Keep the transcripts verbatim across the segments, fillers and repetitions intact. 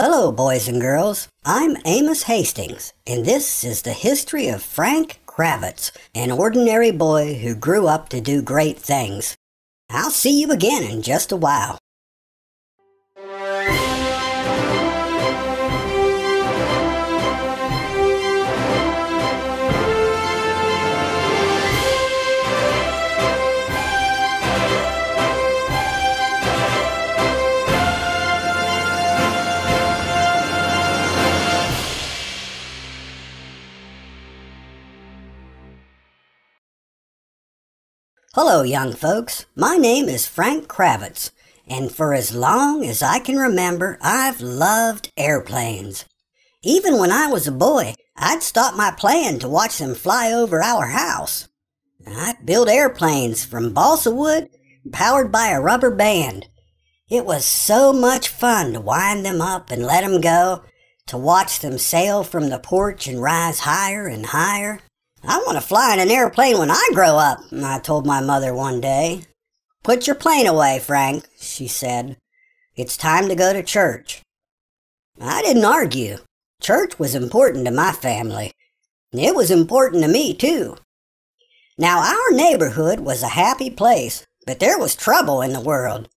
Hello, boys and girls. I'm Amos Hastings, and this is the history of Frank Kravitz, an ordinary boy who grew up to do great things. I'll see you again in just a while. Hello, young folks. My name is Frank Kravitz, and for as long as I can remember, I've loved airplanes. Even when I was a boy, I'd stop my playing to watch them fly over our house. I'd build airplanes from balsa wood, powered by a rubber band. It was so much fun to wind them up and let them go, to watch them sail from the porch and rise higher and higher. I want to fly in an airplane when I grow up, I told my mother one day. Put your plane away, Frank, she said. It's time to go to church. I didn't argue. Church was important to my family. It was important to me, too. Now, our neighborhood was a happy place, but there was trouble in the world.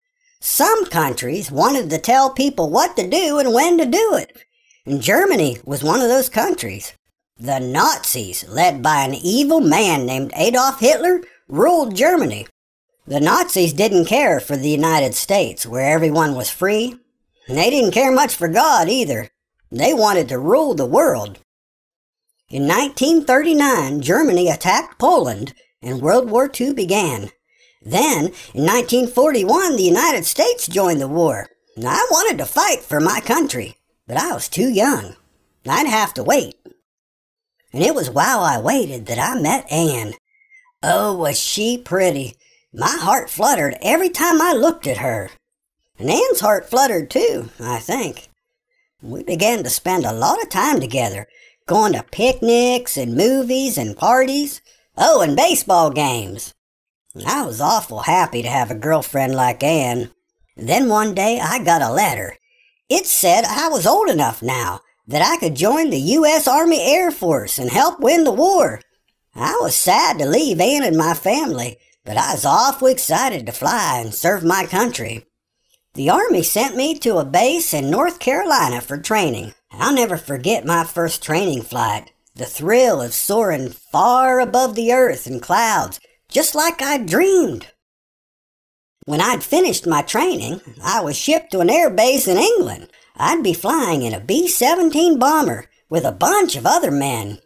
Some countries wanted to tell people what to do and when to do it, and Germany was one of those countries. The Nazis, led by an evil man named Adolf Hitler, ruled Germany. The Nazis didn't care for the United States, where everyone was free. And they didn't care much for God, either. They wanted to rule the world. In nineteen thirty-nine, Germany attacked Poland, and World War Two began. Then, in nineteen forty-one, the United States joined the war. And I wanted to fight for my country, but I was too young. I'd have to wait. And it was while I waited that I met Anne. Oh, was she pretty. My heart fluttered every time I looked at her. And Anne's heart fluttered too, I think. We began to spend a lot of time together, going to picnics and movies and parties. Oh, and baseball games. I was awful happy to have a girlfriend like Anne. Then one day I got a letter. It said I was old enough now that I could join the U S Army Air Force and help win the war. I was sad to leave Ann and my family, but I was awful excited to fly and serve my country. The Army sent me to a base in North Carolina for training. I'll never forget my first training flight, the thrill of soaring far above the earth and clouds, just like I dreamed. When I'd finished my training, I was shipped to an air base in England. I'd be flying in a B seventeen bomber with a bunch of other men.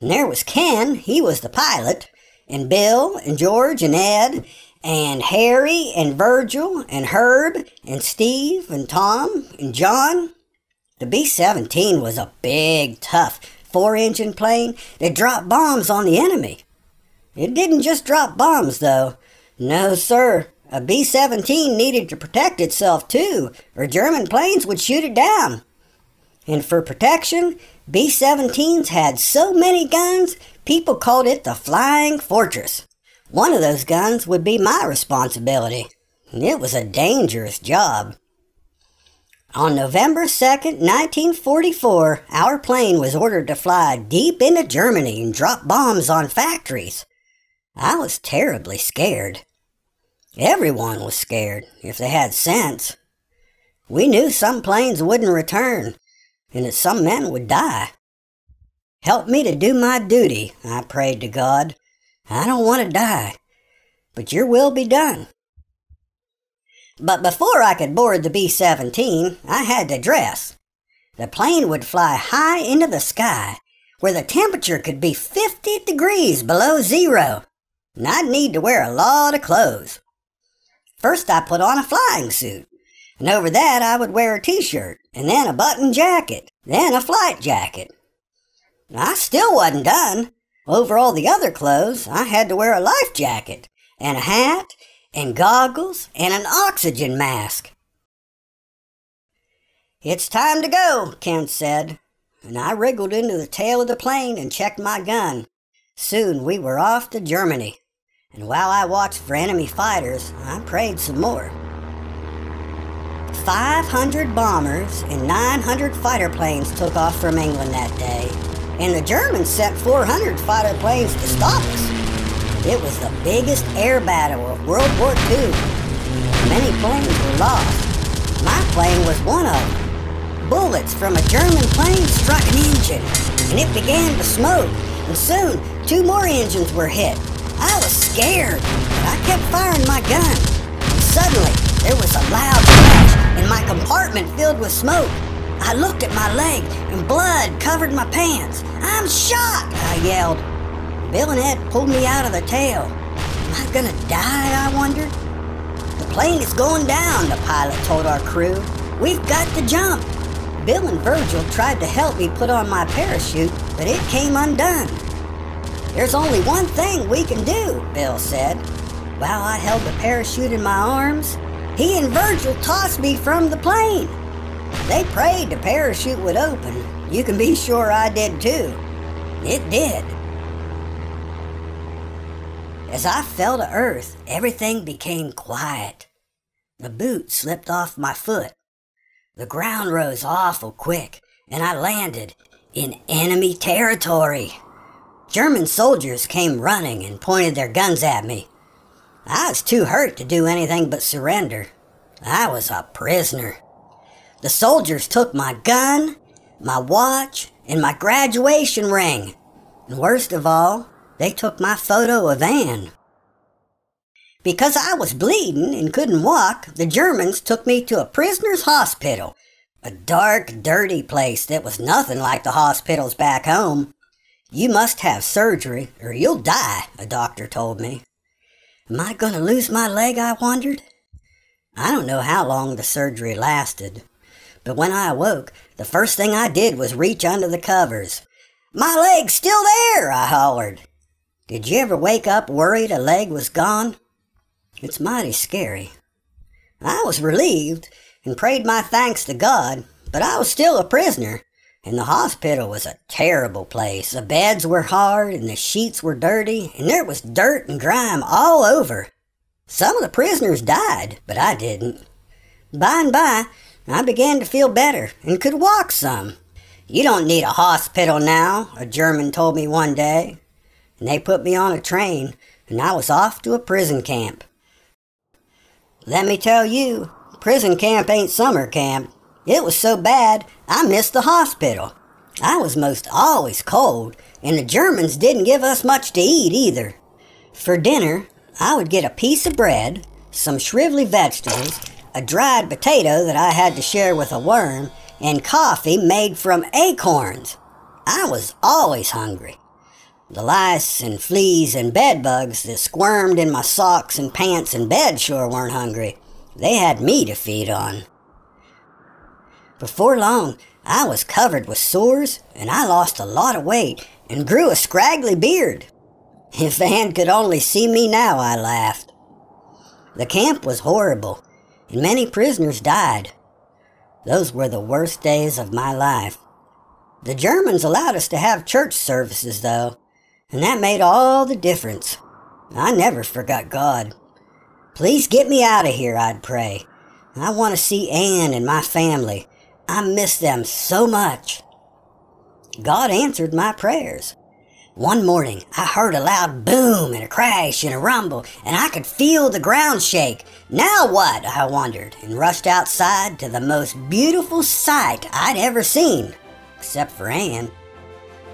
And there was Ken, he was the pilot, and Bill, and George, and Ed, and Harry, and Virgil, and Herb, and Steve, and Tom, and John. The B seventeen was a big, tough, four-engine plane that dropped bombs on the enemy. It didn't just drop bombs, though. No, sir. A B seventeen needed to protect itself, too, or German planes would shoot it down. And for protection, B seventeens had so many guns, people called it the Flying Fortress. One of those guns would be my responsibility. It was a dangerous job. On November second, nineteen forty-four, our plane was ordered to fly deep into Germany and drop bombs on factories. I was terribly scared. Everyone was scared, if they had sense. We knew some planes wouldn't return, and that some men would die. Help me to do my duty, I prayed to God. I don't want to die, but your will be done. But before I could board the B seventeen, I had to dress. The plane would fly high into the sky, where the temperature could be fifty degrees below zero, and I'd need to wear a lot of clothes. First, I put on a flying suit, and over that I would wear a t-shirt, and then a button jacket, then a flight jacket. I still wasn't done. Over all the other clothes, I had to wear a life jacket, and a hat, and goggles, and an oxygen mask. "It's time to go," Ken said, and I wriggled into the tail of the plane and checked my gun. Soon we were off to Germany. And while I watched for enemy fighters, I prayed some more. five hundred bombers and nine hundred fighter planes took off from England that day, and the Germans sent four hundred fighter planes to stop us. It was the biggest air battle of World War Two. Many planes were lost. My plane was one of them. Bullets from a German plane struck an engine, and it began to smoke, and soon two more engines were hit. I was scared, but I kept firing my gun. Suddenly, there was a loud crash, and my compartment filled with smoke. I looked at my leg, and blood covered my pants. "I'm shot!" I yelled. Bill and Ed pulled me out of the tail. Am I gonna die, I wondered? "The plane is going down," the pilot told our crew. "We've got to jump." Bill and Virgil tried to help me put on my parachute, but it came undone. "There's only one thing we can do," Bill said. While I held the parachute in my arms, he and Virgil tossed me from the plane. They prayed the parachute would open. You can be sure I did too. It did. As I fell to earth, everything became quiet. The boot slipped off my foot. The ground rose awful quick, and I landed in enemy territory. German soldiers came running and pointed their guns at me. I was too hurt to do anything but surrender. I was a prisoner. The soldiers took my gun, my watch, and my graduation ring. And worst of all, they took my photo of Anne. Because I was bleeding and couldn't walk, the Germans took me to a prisoner's hospital. A dark, dirty place that was nothing like the hospitals back home. "You must have surgery or you'll die," a doctor told me. Am I going to lose my leg, I wondered? I don't know how long the surgery lasted, but when I awoke, the first thing I did was reach under the covers. "My leg's still there," I hollered. Did you ever wake up worried a leg was gone? It's mighty scary. I was relieved and prayed my thanks to God, but I was still a prisoner, and the hospital was a terrible place. The beds were hard, and the sheets were dirty, and there was dirt and grime all over. Some of the prisoners died, but I didn't. By and by, I began to feel better and could walk some. "You don't need a hospital now," a German told me one day. And they put me on a train, and I was off to a prison camp. Let me tell you, prison camp ain't summer camp. It was so bad, I missed the hospital. I was most always cold, and the Germans didn't give us much to eat either. For dinner, I would get a piece of bread, some shrivelly vegetables, a dried potato that I had to share with a worm, and coffee made from acorns. I was always hungry. The lice and fleas and bedbugs that squirmed in my socks and pants and bed sure weren't hungry. They had me to feed on. Before long, I was covered with sores, and I lost a lot of weight and grew a scraggly beard. If Anne could only see me now, I laughed. The camp was horrible, and many prisoners died. Those were the worst days of my life. The Germans allowed us to have church services, though, and that made all the difference. I never forgot God. "Please get me out of here," I'd pray. "I want to see Anne and my family. I miss them so much." God answered my prayers. One morning, I heard a loud boom and a crash and a rumble, and I could feel the ground shake. Now what, I wondered, and rushed outside to the most beautiful sight I'd ever seen, except for Anne.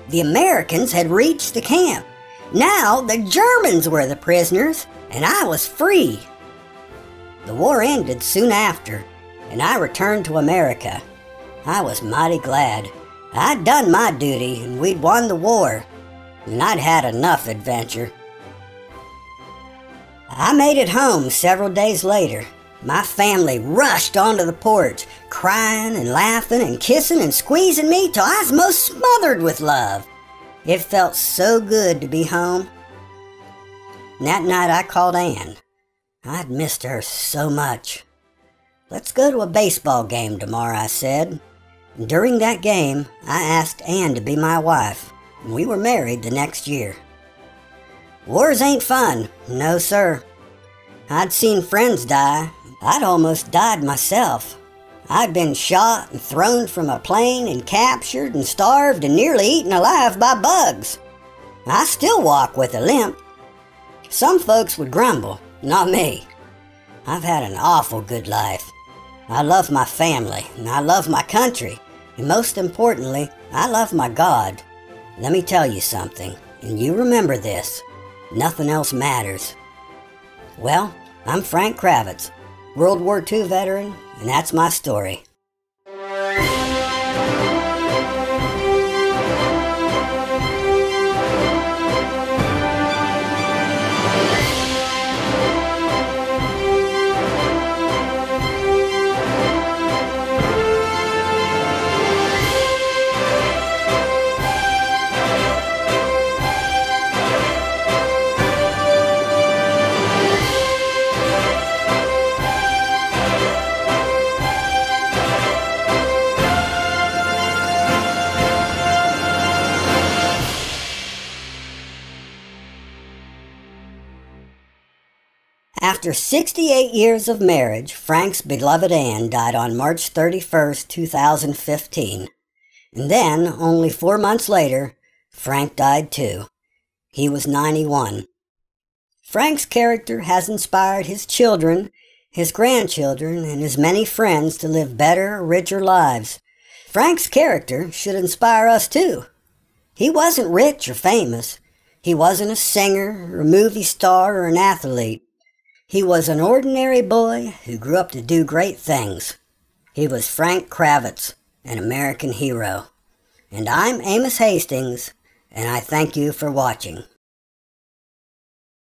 The Americans had reached the camp. Now the Germans were the prisoners, and I was free. The war ended soon after, and I returned to America. I was mighty glad. I'd done my duty, and we'd won the war, and I'd had enough adventure. I made it home several days later. My family rushed onto the porch, crying and laughing and kissing and squeezing me till I was most smothered with love. It felt so good to be home. And that night I called Anne. I'd missed her so much. "Let's go to a baseball game tomorrow," I said. During that game, I asked Anne to be my wife, and we were married the next year. Wars ain't fun, no sir. I'd seen friends die. I'd almost died myself, I'd been shot and thrown from a plane and captured and starved and nearly eaten alive by bugs. I still walk with a limp. Some folks would grumble, not me. I've had an awful good life. I love my family, and I love my country, and most importantly, I love my God. Let me tell you something, and you remember this. Nothing else matters. Well, I'm Frank Kravitz, World War Two veteran, and that's my story. After sixty-eight years of marriage, Frank's beloved Anne died on March thirty-first, two thousand fifteen. And then, only four months later, Frank died too. He was ninety-one. Frank's character has inspired his children, his grandchildren, and his many friends to live better, richer lives. Frank's character should inspire us too. He wasn't rich or famous. He wasn't a singer or a movie star or an athlete. He was an ordinary boy who grew up to do great things. He was Frank Kravitz, an American hero. And I'm Amos Hastings, and I thank you for watching.